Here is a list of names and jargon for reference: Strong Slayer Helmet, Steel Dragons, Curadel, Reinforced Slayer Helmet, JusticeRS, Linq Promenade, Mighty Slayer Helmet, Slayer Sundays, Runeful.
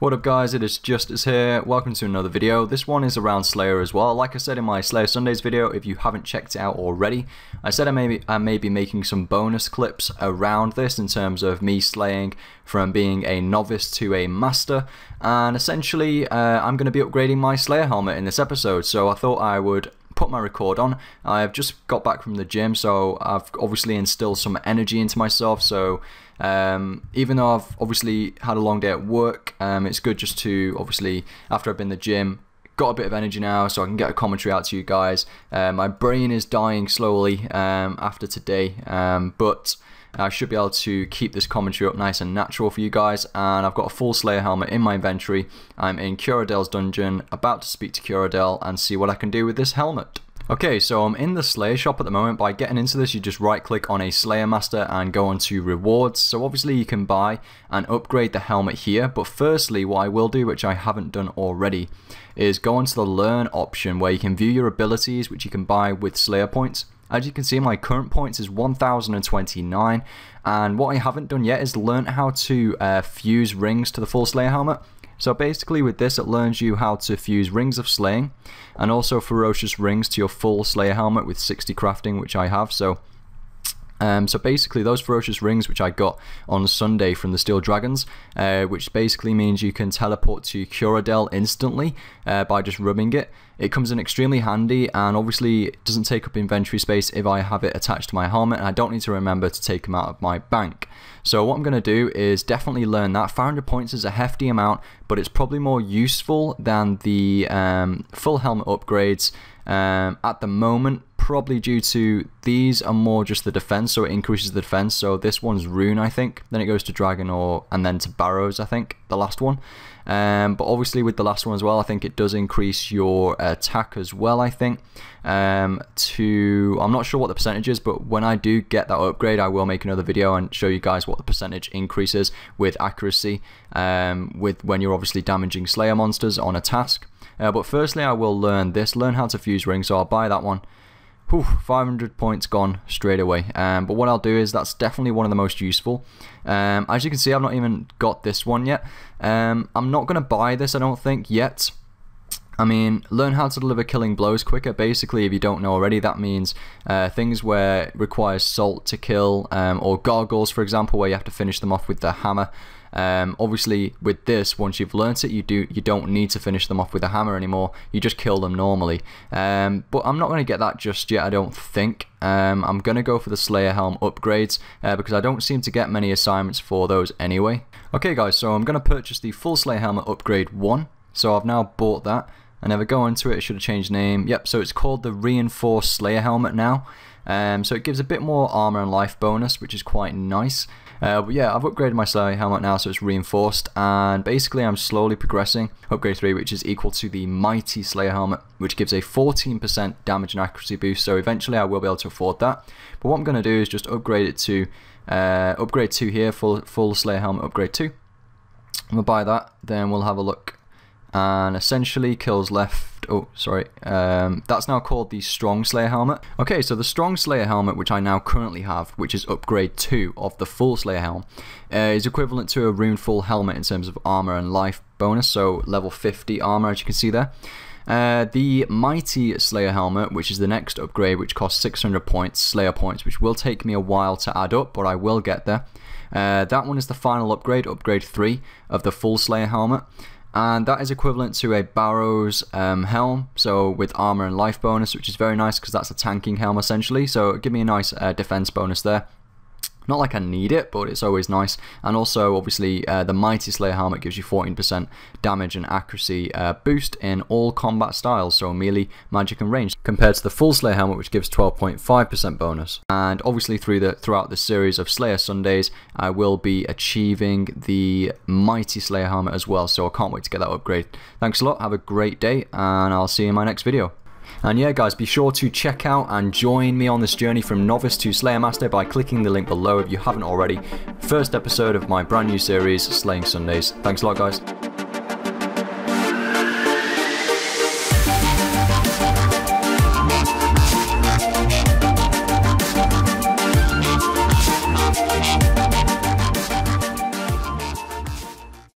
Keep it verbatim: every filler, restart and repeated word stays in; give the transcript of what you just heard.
What up guys, it is Justice here, welcome to another video. This one is around Slayer as well. Like I said in my Slayer Sundays video, if you haven't checked it out already, I said I may be, I may be making some bonus clips around this in terms of me slaying from being a novice to a master, and essentially uh, I'm going to be upgrading my Slayer helmet in this episode, so I thought I would put my record on. I've just got back from the gym, so I've obviously instilled some energy into myself, so um, even though I've obviously had a long day at work, um, it's good just to, obviously, after I've been in the gym, got a bit of energy now, so I can get a commentary out to you guys. Uh, my brain is dying slowly um, after today, um, but I should be able to keep this commentary up nice and natural for you guys, and I've got a full Slayer helmet in my inventory. I'm in Curadel's dungeon, about to speak to Curadel and see what I can do with this helmet. Okay, so I'm in the Slayer shop at the moment. By getting into this, you just right click on a Slayer Master and go on to rewards. So obviously you can buy and upgrade the helmet here, but firstly what I will do, which I haven't done already, is go onto the learn option where you can view your abilities, which you can buy with Slayer points. As you can see, my current points is one thousand twenty-nine, and what I haven't done yet is learn how to uh, fuse rings to the full Slayer helmet. So basically with this, it learns you how to fuse rings of slaying and also ferocious rings to your full Slayer helmet with sixty crafting, which I have. So um, so basically those ferocious rings, which I got on Sunday from the Steel Dragons, uh, which basically means you can teleport to Curadel instantly uh, by just rubbing it. It comes in extremely handy, and obviously it doesn't take up inventory space if I have it attached to my helmet, and I don't need to remember to take them out of my bank. So what I'm going to do is definitely learn that. five hundred points is a hefty amount, but it's probably more useful than the um, full helmet upgrades um, at the moment, probably due to these are more just the defense, so it increases the defense. So this one's Rune, I think, then it goes to Dragon Ore, and then to Barrows, I think, the last one. Um, but obviously with the last one as well, I think it does increase your attack as well, I think, um, to, I'm not sure what the percentage is, but when I do get that upgrade, I will make another video and show you guys what the percentage increases with accuracy, um, with when you're obviously damaging Slayer monsters on a task. Uh, but firstly, I will learn this, learn how to fuse rings, so I'll buy that one. Whew, five hundred points gone straight away, um, but what I'll do is that's definitely one of the most useful. Um, as you can see, I've not even got this one yet. Um, I'm not going to buy this, I don't think, yet. I mean, learn how to deliver killing blows quicker. Basically, if you don't know already, that means uh, things where it requires salt to kill, um, or gargoyles, for example, where you have to finish them off with the hammer. Um, obviously, with this, once you've learnt it, you do you don't need to finish them off with a hammer anymore. You just kill them normally. Um, but I'm not going to get that just yet, I don't think. Um, I'm going to go for the Slayer Helm upgrades uh, because I don't seem to get many assignments for those anyway. Okay, guys, so I'm going to purchase the full Slayer Helmet upgrade one. So I've now bought that. I never go into it, it should have changed name. Yep, so it's called the Reinforced Slayer Helmet now. Um, so it gives a bit more armor and life bonus, which is quite nice. Uh, but yeah, I've upgraded my Slayer helmet now, so it's reinforced, and basically I'm slowly progressing. Upgrade three, which is equal to the Mighty Slayer helmet, which gives a fourteen percent damage and accuracy boost, so eventually I will be able to afford that. But what I'm going to do is just upgrade it to uh, upgrade two here, full, full Slayer helmet upgrade two. I'm going to buy that, then we'll have a look. And essentially kills left, oh sorry, um, that's now called the Strong Slayer Helmet. Okay, so the Strong Slayer Helmet, which I now currently have, which is upgrade two of the full Slayer Helm, uh, is equivalent to a Runeful Helmet in terms of armor and life bonus, so level fifty armor as you can see there. Uh, the Mighty Slayer Helmet, which is the next upgrade, which costs six hundred points, Slayer points, which will take me a while to add up, but I will get there. Uh, that one is the final upgrade, upgrade three of the full Slayer Helmet. And that is equivalent to a Barrows um, helm, so with armor and life bonus, which is very nice because that's a tanking helm essentially, so give me a nice uh, defense bonus there. Not like I need it, but it's always nice. And also, obviously, uh, the Mighty Slayer helmet gives you fourteen percent damage and accuracy uh, boost in all combat styles, so melee, magic, and range, compared to the full Slayer helmet, which gives twelve point five percent bonus. And obviously, through the throughout the series of Slayer Sundays, I will be achieving the Mighty Slayer helmet as well, so I can't wait to get that upgrade. Thanks a lot, have a great day, and I'll see you in my next video. And yeah guys, be sure to check out and join me on this journey from novice to Slayer Master by clicking the link below if you haven't already. First episode of my brand new series, Slayer Sundays. Thanks a lot guys.